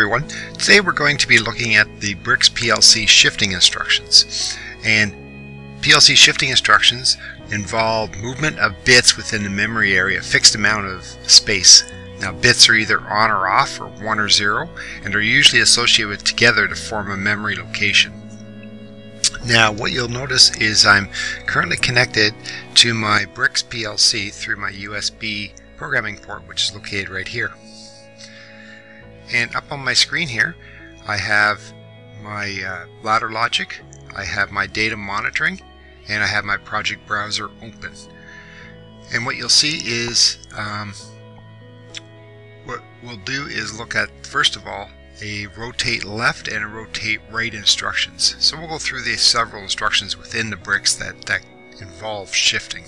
everyone. Today we're going to be looking at the BRX PLC shifting instructions. And PLC shifting instructions involve movement of bits within the memory area, a fixed amount of space. Now bits are either on or off, or 1 or 0, and are usually associated together to form a memory location. Now what you'll notice is I'm currently connected to my BRX PLC through my USB programming port, which is located right here. And up on my screen here I have my ladder logic, I have my data monitoring, and I have my project browser open. And what you'll see is what we'll do is look at, first of all, a rotate left and a rotate right instructions. So we'll go through the several instructions within the BRX that involve shifting.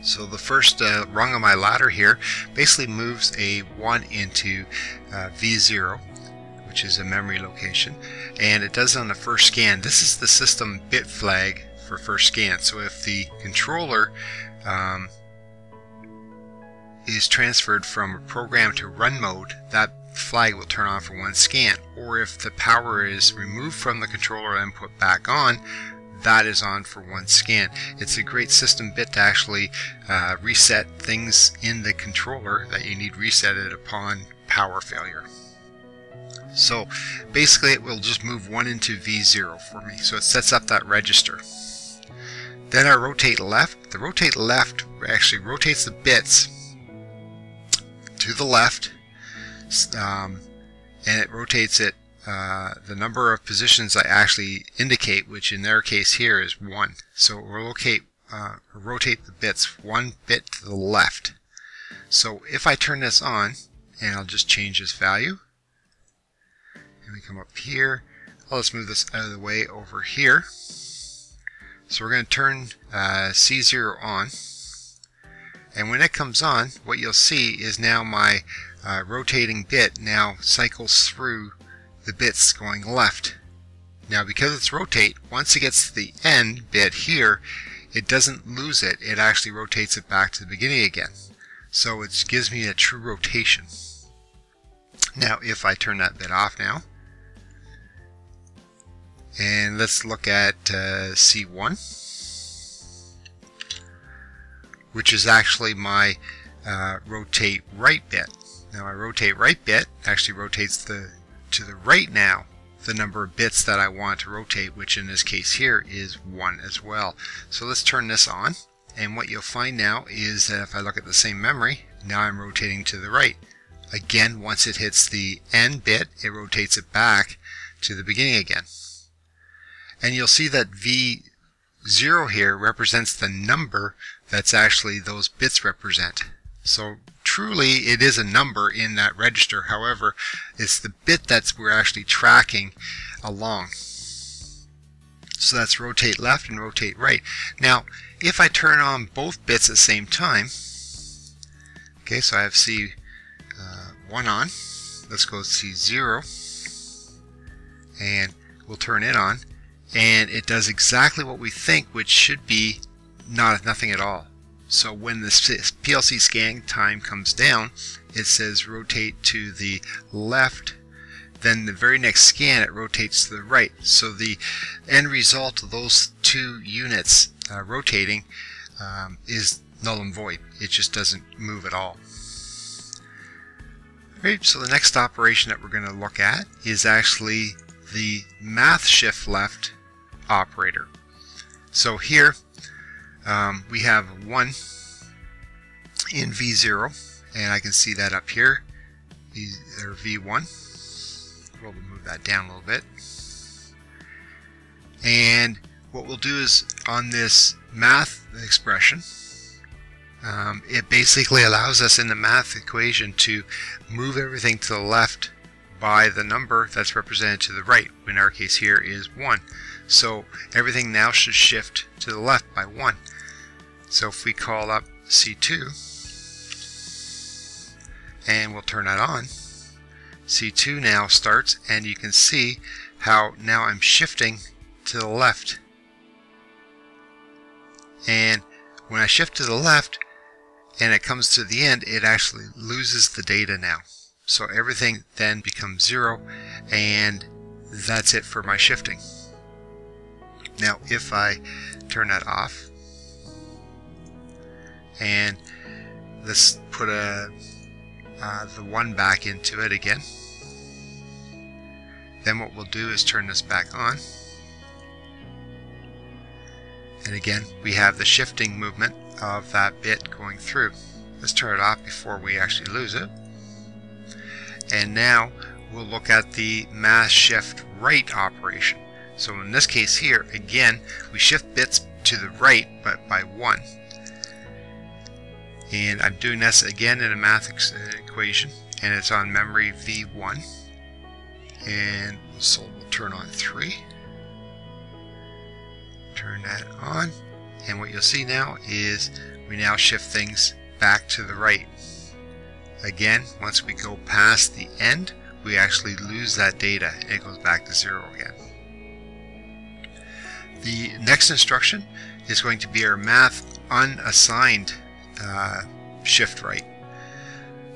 So the first rung of my ladder here basically moves a 1 into V0, which is a memory location, and it does it on the first scan. This is the system bit flag for first scan. So if the controller is transferred from program to run mode, that flag will turn on for one scan. Or if the power is removed from the controller and put back on, that is on for one scan. It's a great system bit to actually reset things in the controller that you need resetted upon power failure. So basically it will just move 1 into V0 for me, so it sets up that register. Then I rotate left. The rotate left actually rotates the bits to the left, and it rotates it the number of positions I actually indicate, which in their case here is 1. So we'll rotate the bits 1 bit to the left. So if I turn this on, and I'll just change this value, and we come up here, I'll just move this out of the way over here. So we're going to turn C0 on, and when it comes on, what you'll see is now my rotating bit now cycles through the bits going left. Now because it's rotate, once it gets to the end bit here, it doesn't lose it, it actually rotates it back to the beginning again. So it gives me a true rotation. Now if I turn that bit off now, and let's look at C1, which is actually my rotate right bit. Now my rotate right bit actually rotates to the right now the number of bits that I want to rotate, which in this case here is 1 as well. So let's turn this on, and what you'll find now is that if I look at the same memory, now I'm rotating to the right. Again, once it hits the end bit, it rotates it back to the beginning again. And you'll see that V0 here represents the number that's actually those bits represent. So truly it is a number in that register, however it's the bit that we're actually tracking along. So that's rotate left and rotate right. Now if I turn on both bits at the same time, okay, so I have C1 on, let's go C0 and we'll turn it on, and it does exactly what we think, which should be nothing at all. So when the PLC scan time comes down, it says rotate to the left, then the very next scan it rotates to the right. So the end result of those two units rotating is null and void. It just doesn't move at all. Right, so the next operation that we're going to look at is actually the math shift left operator. So here we have 1 in V0, and I can see that up here, V1. We'll move that down a little bit. And what we'll do is on this math expression, it basically allows us in the math equation to move everything to the left by the number that's represented to the right. In our case here is 1. So everything now should shift to the left by 1. So if we call up C2 and we'll turn that on, C2 now starts, and you can see how now I'm shifting to the left. And when I shift to the left and it comes to the end, it actually loses the data now. So everything then becomes zero, and that's it for my shifting. Now if I turn that off, and let's put the one back into it again, then what we'll do is turn this back on, and again we have the shifting movement of that bit going through. Let's turn it off before we actually lose it. And now we'll look at the mass shift right operation. So in this case here, again, we shift bits to the right, but by one. And I'm doing this again in a math equation, and it's on memory V1. And so we'll turn on 3. Turn that on. And what you'll see now is we now shift things back to the right. Again, once we go past the end, we actually lose that data. It goes back to zero again. The next instruction is going to be our math unassigned shift right.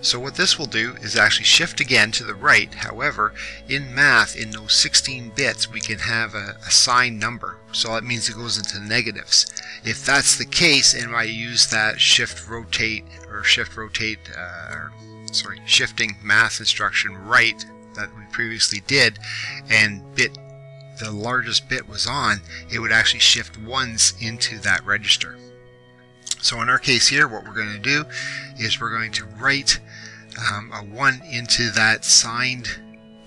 So what this will do is actually shift again to the right. However, in math, in those 16 bits, we can have a assigned number. So that means it goes into negatives. If that's the case, and I use that shifting math instruction right that we previously did, and the largest bit was on, it would actually shift ones into that register. So in our case here, what we're going to do is we're going to write a 1 into that signed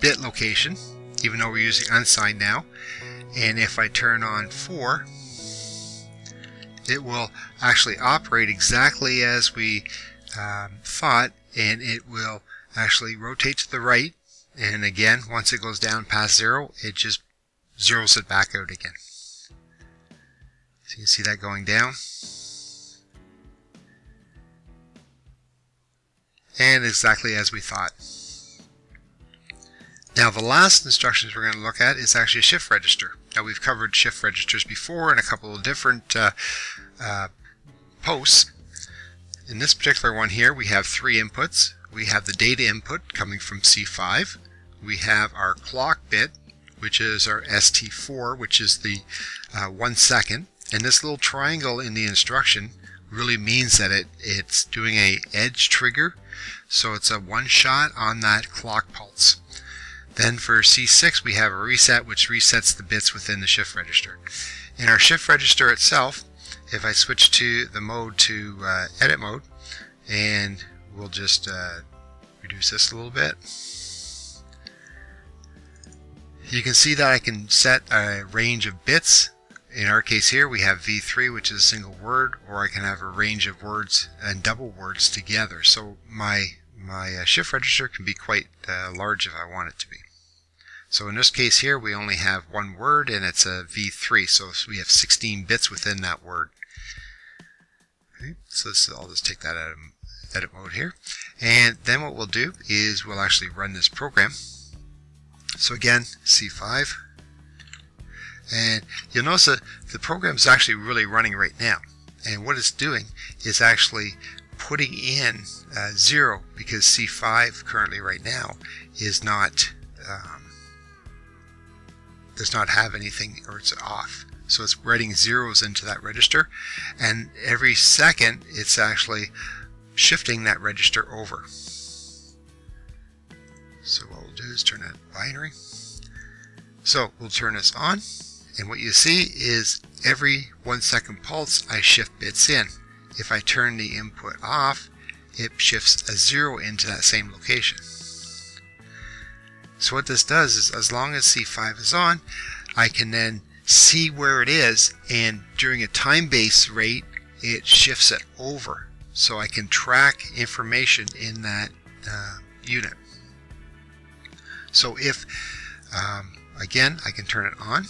bit location, even though we're using unsigned now. And if I turn on 4, it will actually operate exactly as we thought, and it will actually rotate to the right. And again, once it goes down past 0, it just zeroes it back out again. So you see that going down. And exactly as we thought. Now the last instructions we're going to look at is actually a shift register. Now we've covered shift registers before in a couple of different posts. In this particular one here, we have three inputs. We have the data input coming from C5. We have our clock bit, which is our ST4, which is the 1 second. And this little triangle in the instruction really means that it's doing a edge trigger, so it's a one shot on that clock pulse. Then for C6 we have a reset, which resets the bits within the shift register. In our shift register itself, if I switch to the mode to edit mode, and we'll just reduce this a little bit, you can see that I can set a range of bits. In our case here, we have V3, which is a single word, or I can have a range of words and double words together. So my shift register can be quite large if I want it to be. So in this case here, we only have one word, and it's a V3, so we have 16 bits within that word. Okay, so I'll just take that out of edit mode here. And then what we'll do is we'll actually run this program. So again, C5. And you'll notice that the program is actually really running right now, and what it's doing is actually putting in 0, because C5 currently right now is not does not have anything, or it's off, so it's writing zeros into that register, and every second it's actually shifting that register over. So what we'll do is turn that binary, so we'll turn this on. And what you see is every 1 second pulse, I shift bits in. If I turn the input off, it shifts a 0 into that same location. So what this does is, as long as C5 is on, I can then see where it is, and during a time-based rate, it shifts it over. So I can track information in that unit. So if, again, I can turn it on.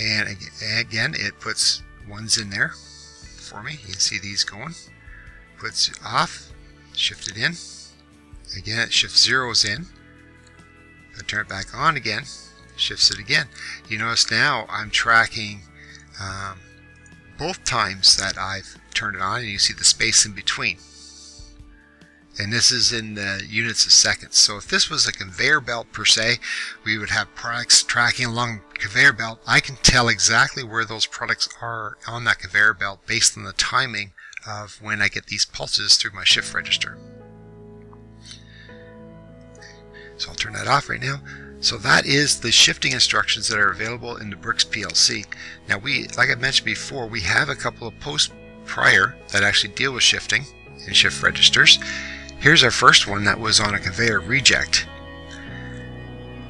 And again, it puts ones in there for me. You can see these going. Puts it off, shift it in. Again, it shifts zeros in. I turn it back on again, shifts it again. You notice now I'm tracking both times that I've turned it on, and you see the space in between. and this is in the units of seconds. So if this was a conveyor belt per se, we would have products tracking along the conveyor belt. I can tell exactly where those products are on that conveyor belt based on the timing of when I get these pulses through my shift register. So I'll turn that off right now. So that is the shifting instructions that are available in the BRX PLC. Now we, like I mentioned before, we have a couple of posts prior that actually deal with shifting and shift registers. Here's our first one that was on a conveyor reject.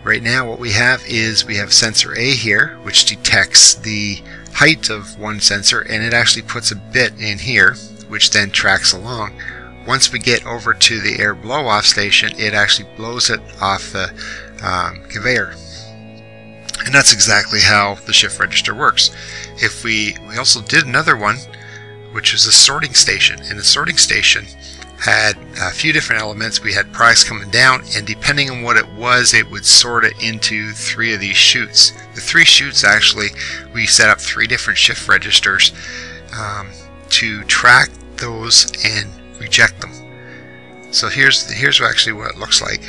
Right now what we have is we have sensor A here, which detects the height of one sensor, and it actually puts a bit in here which then tracks along. Once we get over to the air blow off station, it actually blows it off the conveyor, and that's exactly how the shift register works. If we also did another one, which is a sorting station, and the sorting station had a few different elements. We had products coming down, and depending on what it was, it would sort it into three of these chutes. The three chutes, actually, we set up three different shift registers to track those and reject them. So here's actually what it looks like.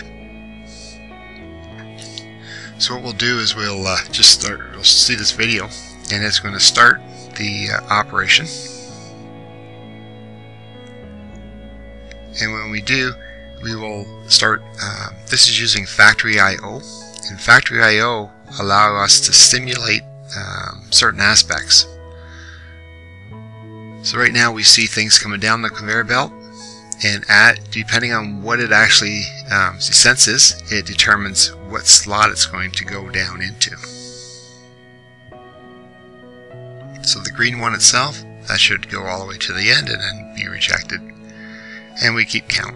So what we'll do is we'll just start. We'll see this video, and it's going to start the operation. And when we do, we will start, this is using Factory I.O. And Factory I.O. allow us to simulate certain aspects. So right now we see things coming down the conveyor belt, and depending on what it actually senses, it determines what slot it's going to go down into. So the green one itself, that should go all the way to the end and then be rejected. And we keep count.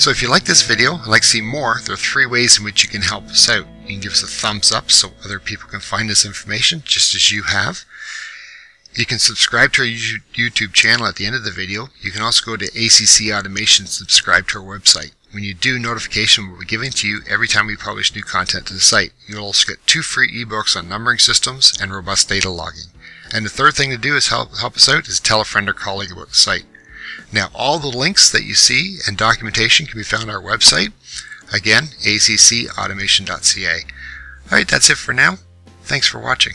So if you like this video and like to see more, there are three ways in which you can help us out. You can give us a thumbs up so other people can find this information just as you have. You can subscribe to our YouTube channel at the end of the video. You can also go to ACC Automation and subscribe to our website. When you do, notification will be given to you every time we publish new content to the site. You'll also get 2 free ebooks on numbering systems and robust data logging. And the third thing to do is help us out is tell a friend or colleague about the site. Now, all the links that you see and documentation can be found on our website. Again, accautomation.ca. All right, that's it for now. Thanks for watching.